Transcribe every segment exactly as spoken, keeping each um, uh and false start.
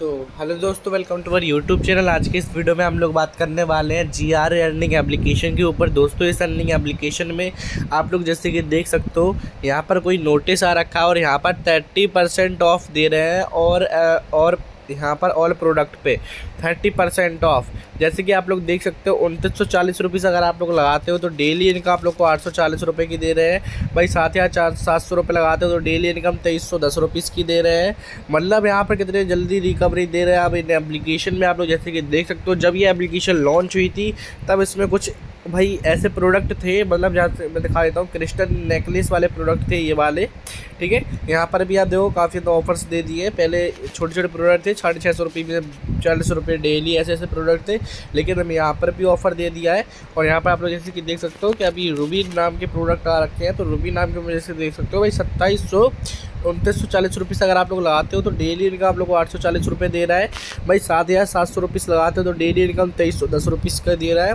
तो हेलो दोस्तों, welcome to our YouTube channel. आज के इस वीडियो में हम लोग बात करने वाले हैं जी आर अर्निंग एप्लीकेशन के ऊपर। दोस्तों इस अर्निंग एप्लीकेशन में आप लोग जैसे कि देख सकते हो यहाँ पर कोई नोटिस आ रखा है और यहाँ पर थर्टी परसेंट ऑफ दे रहे हैं और और यहाँ पर ऑल प्रोडक्ट पे थर्टी परसेंट ऑफ, जैसे कि आप लोग देख सकते हो उनतीस सौ चालीस रुपीज़ अगर आप लोग लगाते हो तो डेली इनकम आप लोग को आठ सौ चालीस रुपये की दे रहे हैं भाई। साथ ही चार सात सौ रुपये लगाते हो तो डेली इनकम तेईस सौ दस रुपीज़ की दे रहे हैं। मतलब यहाँ पर कितने जल्दी रिकवरी दे रहे हैं आप इन एप्लीकेशन में। आप लोग जैसे कि देख सकते हो जब ये एप्लीकेशन लॉन्च हुई थी तब इसमें कुछ भाई ऐसे प्रोडक्ट थे, मतलब जहाँ से मैं दिखा देता हूँ, क्रिस्टल नेकलेस वाले प्रोडक्ट थे ये वाले, ठीक है। यहाँ पर भी आप देखो काफ़ी तो ऑफर्स दे दिए। पहले छोटे छोटे प्रोडक्ट थे साढ़े छः सौ रुपये में, चालीस रुपये डेली, ऐसे ऐसे प्रोडक्ट थे, लेकिन हम यहाँ पर भी ऑफ़र दे दिया है। और यहाँ पर आप लोग जैसे कि देख सकते हो कि अभी रूबी नाम के प्रोडक्ट आ रखे हैं, तो रूबी नाम के वजह से देख सकते हो भाई सत्ताईस सौ उनतीस सौ चालीस रुपीस अगर आप लोग लगाते हो तो डेली इनकम आप लोग को आठ सौ चालीस रुपये दे रहा है भाई। सात हज़ार सात सौ रुपीस लगाते हो तो डेली इनकम तेईस सौ दस रुपीस का दे रहा है।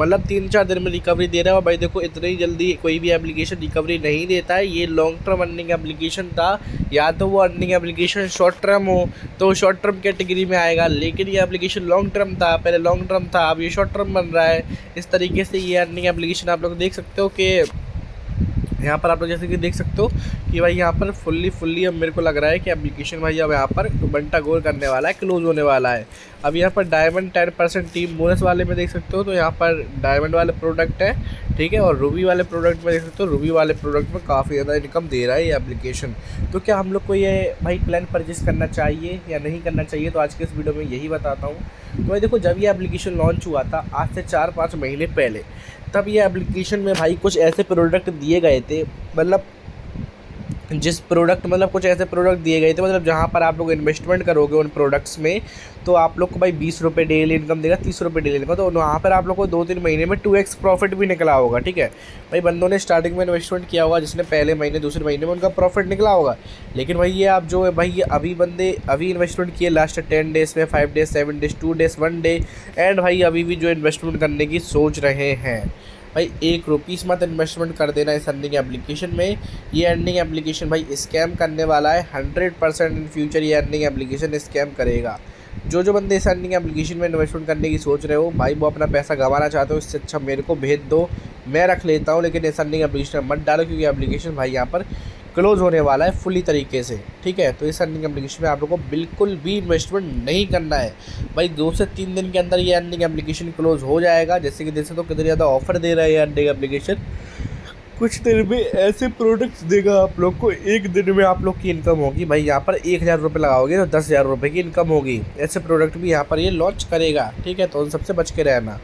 मतलब तीन चार दिन में रिकवरी दे रहा है। और भाई देखो इतनी जल्दी कोई भी एप्लीकेशन रिकवरी नहीं देता है। ये लॉन्ग टर्म अर्निंग एप्लीकेशन था, या तो वो अर्निंग एप्लीकेशन शॉर्ट टर्म हो तो शॉर्ट टर्म कैटेगरी में आएगा, लेकिन ये एप्लीकेशन लॉन्ग टर्म था, पहले लॉन्ग टर्म था, अब ये शॉर्ट टर्म बन रहा है। इस तरीके से ये अर्निंग एप्लीकेशन आप लोग देख सकते हो कि यहाँ पर आप लोग जैसे कि देख सकते हो कि भाई यहाँ पर फुल्ली फुल्ली अब मेरे को लग रहा है कि एप्लीकेशन भाई अब यहाँ पर बंटा गोल करने वाला है, क्लोज होने वाला है। अब यहाँ पर diamond ten percent team bonus वाले में देख सकते हो तो यहाँ पर डायमंड वाले प्रोडक्ट है, ठीक है। और रूबी वाले प्रोडक्ट में देख सकते हो, रूबी वाले प्रोडक्ट में काफ़ी ज़्यादा इनकम दे रहा है ये एप्लीकेशन। तो क्या हम लोग को ये भाई प्लान परचेज़ करना चाहिए या नहीं करना चाहिए, तो आज के इस वीडियो में यही बताता हूँ। तो भाई देखो जब ये एप्लीकेशन लॉन्च हुआ था आज से चार पाँच महीने पहले, तब ये एप्लीकेशन में भाई कुछ ऐसे प्रोडक्ट दिए गए थे, मतलब जिस प्रोडक्ट मतलब कुछ ऐसे प्रोडक्ट दिए गए थे, मतलब जहाँ पर आप लोग इन्वेस्टमेंट करोगे उन प्रोडक्ट्स में तो आप लोग को भाई बीस रुपये डेली इनकम देगा, तीस रुपये डेली इनकम, तो वहाँ पर आप लोग को दो तीन महीने में टू एक्स प्रॉफिट भी निकला होगा, ठीक है। भाई बंदों ने स्टार्टिंग में इन्वेस्टमेंट किया होगा, जिसने पहले महीने दूसरे महीने में उनका प्रॉफिट निकला होगा, लेकिन भाई ये आप जो है भाई ये अभी बंदे अभी इन्वेस्टमेंट किए लास्ट टेन डेज़ में, five days, seven days, two days, one day, and भाई अभी भी जो इन्वेस्टमेंट करने की सोच रहे हैं भाई एक रुपीस मत इन्वेस्टमेंट कर देना इस अर्निंग एप्लीकेशन में। ये अर्निंग एप्लीकेशन भाई स्कैम करने वाला है हंड्रेड परसेंट। इन फ्यूचर ये अर्निंग एप्लीकेशन स्कैम करेगा। जो जो बंदे इस अर्निंग एप्लीकेशन में इन्वेस्टमेंट करने की सोच रहे हो भाई वो अपना पैसा गंवाना चाहते हो, इससे अच्छा मेरे को भेज दो, मैं रख लेता हूँ, लेकिन इस अर्निंग एप्लीकेशन मत डालो, क्योंकि एप्लीकेशन भाई यहाँ पर क्लोज होने वाला है फुली तरीके से, ठीक है। तो इस अर्निंग एप्लीकेशन में आप लोगों को बिल्कुल भी इन्वेस्टमेंट नहीं करना है भाई। दो से तीन दिन के अंदर ये अर्निंग एप्लीकेशन क्लोज हो जाएगा। जैसे कि देख सकते हो कितने ज़्यादा ऑफर दे रहा है ये अर्निंग एप्लीकेशन। कुछ देर में ऐसे प्रोडक्ट्स देगा आप लोग को, एक दिन में आप लोग की इनकम होगी भाई यहाँ पर एक हज़ार रुपये लगाओगे तो दस हज़ार रुपये की इनकम होगी। ऐसे प्रोडक्ट भी यहाँ पर ये लॉन्च करेगा, ठीक है। तो उन सबसे बच के रहना।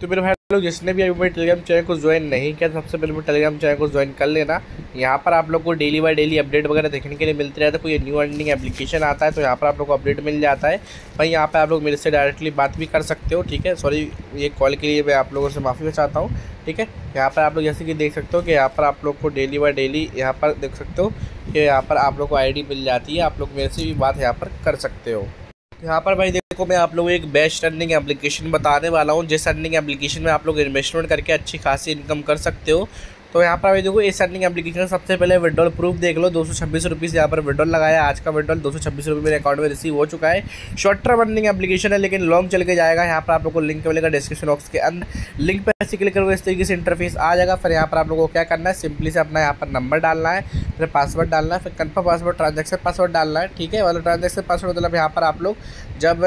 तो मेरे भाई लोग जिसने भी अभी मेरे टेलीग्राम चैनल को ज्वाइन नहीं किया, सबसे पहले मेरे टेलीग्राम चैनल को ज्वाइन कर लेना। यहाँ पर आप लोग को डेली बाय डेली अपडेट वगैरह देखने के लिए मिलते रहता है। कोई न्यू अर्निंग एप्लीकेशन आता है तो यहाँ पर आप लोग को अपडेट मिल जाता है भाई। यहाँ पर आप लोग मेरे से डायरेक्टली बात भी कर सकते हो, ठीक है। सॉरी ये कॉल के लिए मैं आप लोगों से माफ़ी चाहता हूँ, ठीक है। यहाँ पर आप लोग जैसे कि देख सकते हो कि यहाँ पर आप लोग को डेली बाय डेली यहाँ पर देख सकते हो कि यहाँ पर आप लोग को आई डी मिल जाती है, आप लोग मेरे से भी बात यहाँ पर कर सकते हो। यहाँ पर भाई देखो मैं आप लोगों को एक बेस्ट अर्निंग एप्लीकेशन बताने वाला हूँ, जिस अर्निंग एप्लीकेशन में आप लोग इन्वेस्टमेंट करके अच्छी खासी इनकम कर सकते हो। तो यहाँ पर भाई देखो इस अर्निंग एप्लीकेशन का सबसे पहले विड्रॉल प्रूफ देख लो। दो सौ छब्बीस रुपीस यहाँ पर विड्रॉल लगाया, आज का विड्रॉल दो सौ छब्बीस रुपये मेरे अकाउंट में रिसीव हो चुका है। शॉर्ट टर्म अर्निंग एप्लीकेशन है लेकिन लॉन्ग चल के जाएगा। यहाँ पर आप लोग को लिंक मिलेगा डिस्क्रिप्शन बॉक्स के अंदर, लिंक पर ऐसे क्लिक करोगे इस तरीके से इंटरफेस आ जाएगा। फिर यहाँ पर आप लोग को क्या करना है, सिंपली से अपना यहाँ पर नंबर डालना है, फिर पासवर्ड डालना है, फिर कन्फर्म पासवर्ड, ट्रांजेक्शन पासवर्ड डालना है, ठीक है। मतलब ट्रांजेक्शन पासवर्ड मतलब यहाँ पर आप लोग जब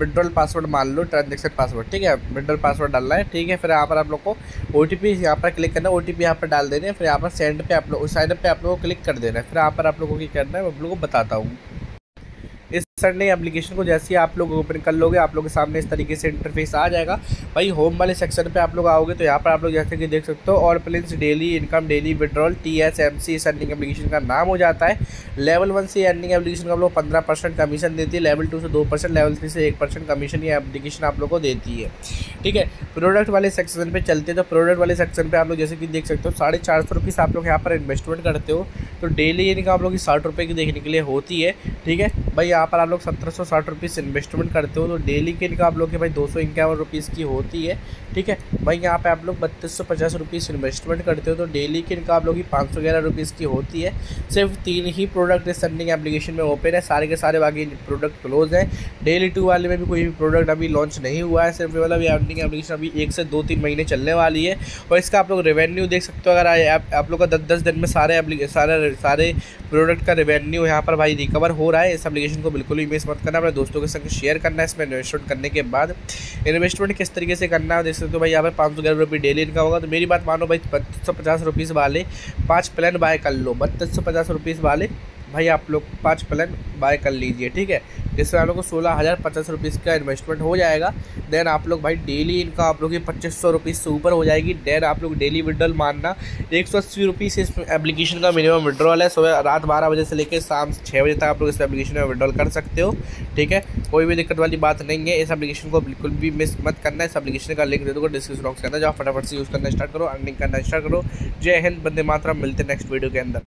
विड्रॉल पासवर्ड मान लो ट्रांजेक्शन पासवर्ड, ठीक है, विड्रॉल पासवर्ड डालना है, ठीक है। फिर यहाँ पर आप लोग को ओ टी पी यहाँ पर क्लिक करना है, ओ टी पी यहाँ पर डाल देने, फिर यहाँ पर सेंड पे आप लोग साइन अप पे आप लोगों को क्लिक कर देना है। फिर यहाँ पर आप लोगों को क्या करना है मैं आप लोगों को बताता हूँ। इस अर्निंग एप्लीकेशन को जैसे ही आप लोग ओपन कर लोगे आप लोगों के सामने इस तरीके से इंटरफेस आ जाएगा भाई। होम वाले सेक्शन पे आप लोग आओगे तो यहाँ पर आप लोग जैसे कि देख सकते हो और plans daily income daily withdrawal T S M C इस अर्निंग एप्लीकेशन का नाम हो जाता है। लेवल वन से अर्निंग एप्लीकेशन को आप लोग पंद्रह परसेंट कमीशन देती है, लेवल टू से दो परसेंट लेवल थ्री से एक परसेंट कमीशन ये एप्लीकेशन आप लोग को देती है, ठीक है। प्रोडक्ट वाले सेक्शन पर चलते तो प्रोडक्ट वाले सेक्शन पर आप लोग जैसे कि देख सकते हो साढ़े चार सौ रुपये आप लोग यहाँ पर इन्वेस्टमेंट करते हो तो डेली इनकम आप लोग की साठ रुपये की देखने के लिए होती है, ठीक है भाई। यहाँ पर आप लोग सत्रह सौ साठ रुपीज़ इन्वेस्टमेंट करते हो तो डेली के इनका आप लोग के भाई दो सौ इक्यावन रुपीज़ की होती है। ठीक है भाई, यहाँ पे आप लोग बत्तीस सौ पचास रुपीज़ इन्वेस्टमेंट करते हो तो डेली के इनका आप लोग की पाँच सौ ग्यारह रुपीज़ की होती है। सिर्फ तीन ही प्रोडक्ट इस सेंडिंग एप्लीकेशन में ओपन है, सारे के सारे बाकी प्रोडक्ट क्लोज हैं। डेली टू वाले में भी कोई भी प्रोडक्ट अभी लॉन्च नहीं हुआ है, सिर्फ मतलब ये सेंडिंग एप्लीकेशन अभी एक से दो तीन महीने चलने वाली है। और इसका आप लोग रेवेन्यू देख सकते हो, अगर आप, आप लोग का दस दस दिन में सारे सारे सारे प्रोडक्ट का रेवेन्यू यहाँ पर भाई रिकवर हो रहा है। इस एप्लीकेशन को बिल्कुल भी मिस मत करना, अपने दोस्तों के संग शेयर करना। इसमें इन्वेस्टमेंट करने के बाद इन्वेस्टमेंट किस तरीके से करना है देख सकते हो भाई, यहाँ पर पाँच सौ ग्यारह रुपये डेली इनका होगा। तो मेरी बात मानो भाई, बत्तीस सौ पचास रुपीज़ वाले पाँच प्लान बाय कर लो, बत्तीस सौ पचास रुपीज़ वाले भाई आप लोग पाँच प्लान बाय कर लीजिए। ठीक है, जिसमें आप लोग को सोलह हज़ार पचास रुपीज़ का इन्वेस्टमेंट हो जाएगा। देन आप लोग भाई डेली इनका आप लोग की पच्चीस सौ रुपीज़ से ऊपर हो जाएगी। देन आप लोग डेली विड्रॉल मानना एक सौ अस्सी रुपीज़ इस एप्लीकेशन का मिनिमम विड्रॉल है। सुबह रात बारह बजे से लेकर शाम छः बजे तक आप लोग इस एप्लीकेशन में विड्रॉल कर सकते हो। ठीक है, कोई भी दिक्कत वाली बात नहीं है। इस एप्लीकेशन को बिल्कुल भी मिस मत करना। इस एप्लीकेशन का लिंक दे दूँगा डिस्क्रिप्शन बॉक्स के अंदर, जो आप फटाफट से यूज़ करना स्टार्ट करो, अर्निंग करना स्टार्ट करो। जय हिंद, वंदे मातरम। मिलते हैं नेक्स्ट वीडियो के अंदर।